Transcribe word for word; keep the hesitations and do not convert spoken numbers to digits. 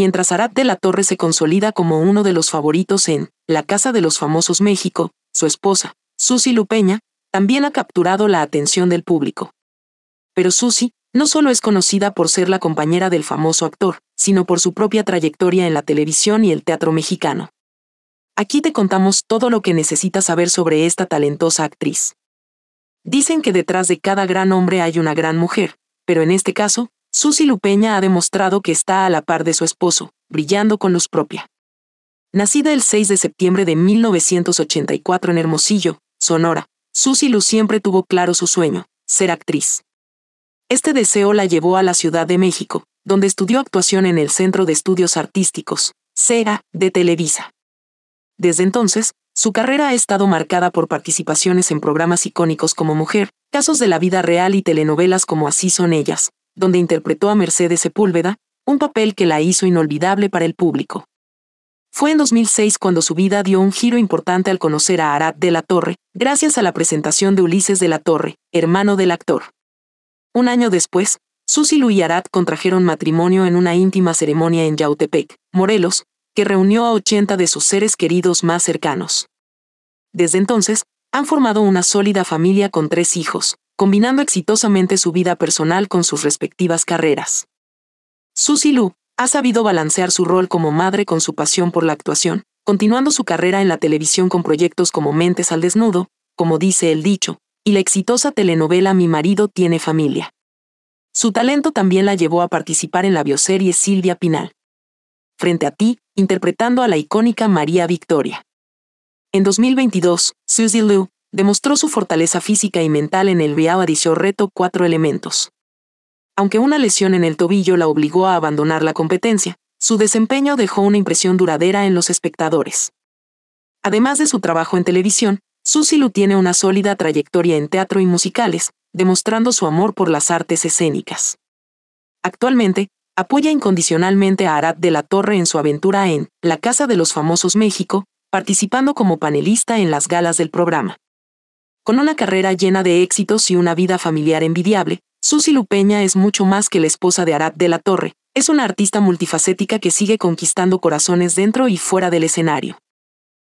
mientras Arath de la Torre se consolida como uno de los favoritos en La Casa de los Famosos México, su esposa, Susy Lupeña, también ha capturado la atención del público. Pero Susy no solo es conocida por ser la compañera del famoso actor, sino por su propia trayectoria en la televisión y el teatro mexicano. Aquí te contamos todo lo que necesitas saber sobre esta talentosa actriz. Dicen que detrás de cada gran hombre hay una gran mujer, pero en este caso, Susy Lupeña ha demostrado que está a la par de su esposo, brillando con luz propia. Nacida el seis de septiembre de mil novecientos ochenta y cuatro en Hermosillo, Sonora, Susy Lu siempre tuvo claro su sueño, ser actriz. Este deseo la llevó a la Ciudad de México, donde estudió actuación en el Centro de Estudios Artísticos, C E A, de Televisa. Desde entonces, su carrera ha estado marcada por participaciones en programas icónicos como Mujer, Casos de la Vida Real y telenovelas como Así son ellas, donde interpretó a Mercedes Sepúlveda, un papel que la hizo inolvidable para el público. Fue en dos mil seis cuando su vida dio un giro importante al conocer a Arath de la Torre, gracias a la presentación de Ulises de la Torre, hermano del actor. Un año después, Susy Lu y Arath contrajeron matrimonio en una íntima ceremonia en Yautepec, Morelos, que reunió a ochenta de sus seres queridos más cercanos. Desde entonces, han formado una sólida familia con tres hijos, combinando exitosamente su vida personal con sus respectivas carreras. Susy Lu ha sabido balancear su rol como madre con su pasión por la actuación, continuando su carrera en la televisión con proyectos como Mentes al desnudo, como dice el dicho, y la exitosa telenovela Mi marido tiene familia. Su talento también la llevó a participar en la bioserie Silvia Pinal. Frente a ti, interpretando a la icónica María Victoria. En dos mil veintidós, Susy Lu demostró su fortaleza física y mental en el Viaje Adicional reto Cuatro Elementos. Aunque una lesión en el tobillo la obligó a abandonar la competencia, su desempeño dejó una impresión duradera en los espectadores. Además de su trabajo en televisión, Susy Lu tiene una sólida trayectoria en teatro y musicales, demostrando su amor por las artes escénicas. Actualmente, apoya incondicionalmente a Arath de la Torre en su aventura en La Casa de los Famosos México, participando como panelista en las galas del programa. Con una carrera llena de éxitos y una vida familiar envidiable, Susy Lupeña es mucho más que la esposa de Arath de la Torre, es una artista multifacética que sigue conquistando corazones dentro y fuera del escenario.